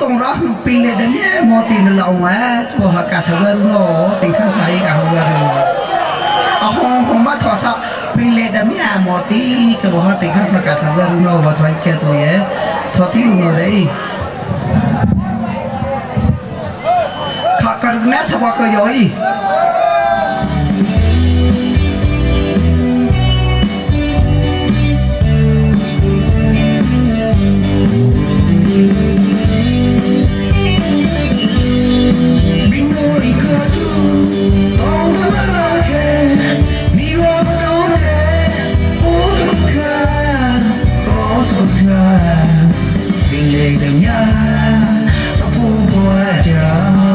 tông rác pin này đến nhé mò tiền lòng á của họ cả sầu dân nó tình khăn sấy cả hồ rồi họ không bắt họ sao pin này đến nhé mò tiền cho họ tình khăn sấy cả sầu dân nó và thoái kia tôi ấy thoái tiêu rồi đấy họ cần nét sao qua cơ giới Hãy subscribe cho kênh Ghiền Mì Gõ để không bỏ lỡ những video hấp dẫn.